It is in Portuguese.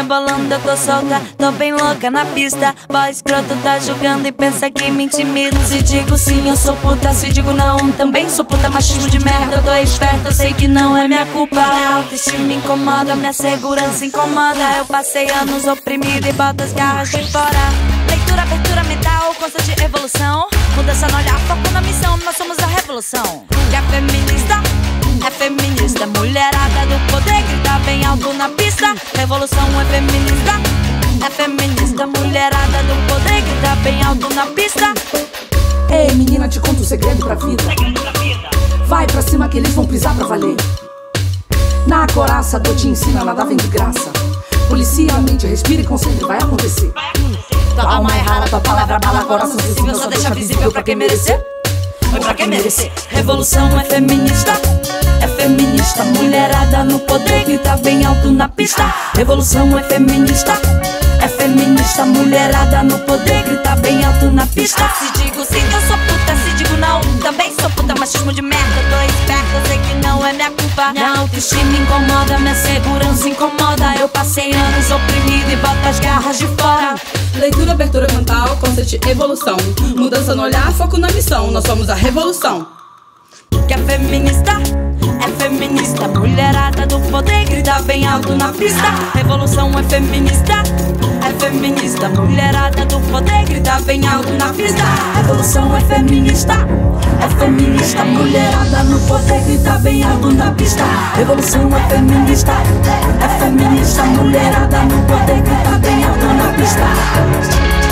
rebolando, eu tô solta, tô bem louca na pista. Boy escroto tá julgando e pensa que me intimida. Se digo sim, eu sou puta, se digo não, também sou puta. Machismo de merda, eu tô esperta, eu sei que não é minha culpa. Minha autoestima incomoda, minha segurança incomoda. Eu passei anos oprimida e boto as garras de fora. Leitura, abertura mental, constante evolução. Mudança no olhar, foco na missão, nós somos a revolução. Que é feminista? É feminista, mulherada do poder grita bem alto na pista. Revolução é feminista, mulherada do poder grita bem alto na pista. Ei menina, te conto um segredo pra vida. Vai pra cima que eles vão pisar pra valer. Na coraça, dor te ensina, nada vem de graça. Policia a mente, respira e concentre, vai acontecer. Tua alma é rara, tua palavra bala, coração sensível, só deixa visível pra quem merecer. Foi pra quem merecer. Revolução é feminista. É feminista, mulherada no poder grita bem alto na pista. Revolução é feminista. É feminista, mulherada no poder grita bem alto na pista. Se digo sim, eu sou puta, se digo não, também sou puta. Machismo de merda, tô esperta, eu sei que não é minha culpa. Minha autoestima incomoda, minha segurança incomoda. Eu passei anos oprimida e boto as garras de fora. Leitura, abertura mental, conceito, evolução. Mudança no olhar, foco na missão, nós somos a revolução. Que é feminista? É feminista, mulherada do poder grita bem alto na pista. Revolução é feminista. É feminista, mulherada do poder grita bem alto na pista. Revolução é feminista. É feminista, mulherada no poder grita bem alto na pista. Revolução é feminista. É feminista, mulherada no poder grita bem alto na pista.